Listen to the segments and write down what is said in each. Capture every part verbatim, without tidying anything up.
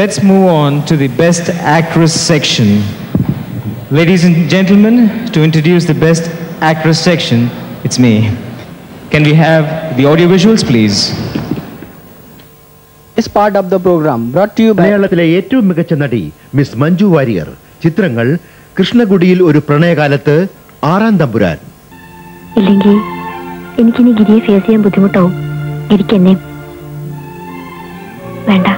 Let's move on to the Best Actress section. Ladies and gentlemen, to introduce the Best Actress section, it's me. Can we have the audio visuals, please? This part of the program brought to you by Malayala Chalachitra Sangam, Miss Manju Warrier, Chitrangal, Krishnagudiyil Oru Pranayakalathu, Aaram Thamburan. Illengi, eniki nee giriye face cheyan buddhimuttavu. Irikenne. Venda.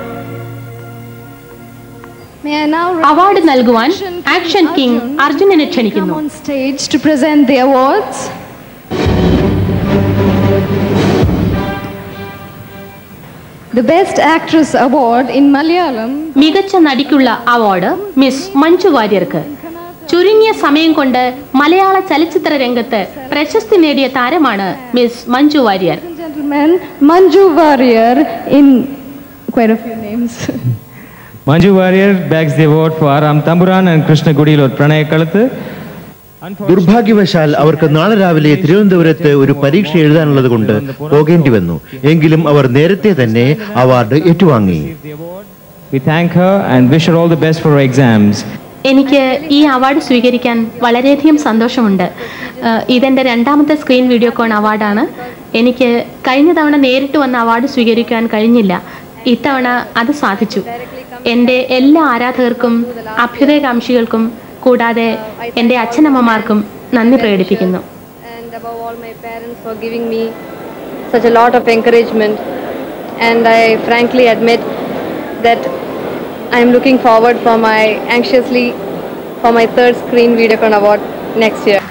Award nalguvan Action King Arjunane ക്ഷണിക്കുന്നു. On stage to present the awards. The Best Actress Award in Malayalam. മികച്ച നടിക്കുള്ള award miss Manju വാര്യർക്ക്. ചുരുങ്ങിയ സമയം കൊണ്ട് മലയാള ചലച്ചിത്ര രംഗത്തെ പ്രശസ്തി നേടിയ താരമാണ് miss Manju Warrier. Manju Warrier in quite a few names. Manju Warrier bags the award for Aaram Thamburan and Krishnagudiyil Oru Pranayakalathu. ദുർഭാഗ്യവശാൽ അവർക്ക് നാളെ രാവിലെ തിരുവനന്തപുരത്ത് ഒരു പരീക്ഷ എഴുതാനുള്ളത് കൊണ്ട് പോകേണ്ടി വന്നു. എങ്കിലും അവർ നേരത്തെ തന്നെ അവാർഡ് ഏറ്റുവാങ്ങി. We thank her and wish her all the best for her exams. എനിക്ക് ഈ അവാർഡ് സ്വീകരിക്കാൻ വളരെയധികം സന്തോഷമുണ്ട്. ഇതെന്റെ രണ്ടാമത്തെ സ്ക്രീൻ വീഡിയോ കോൺ അവാർഡാണ്. എനിക്ക് കഴിഞ്ഞ തവണ നേരിട്ട് വന്ന അവാർഡ് സ്വീകരിക്കാൻ കഴിഞ്ഞില്ല. ഇത്തവണ അത് സാധിച്ചു. എൻ്റെ എല്ലാ ആരാധകർക്കും അഭ്യുദയകാംക്ഷികൾക്കും കൂടാതെ എൻ്റെ അച്ഛനമ്മമാർക്കും നന്ദി പ്രകടിപ്പിക്കുന്നു. And above all my parents for giving me such a lot of encouragement, and I frankly admit that I am looking forward for my anxiously for my third screen video con award next year.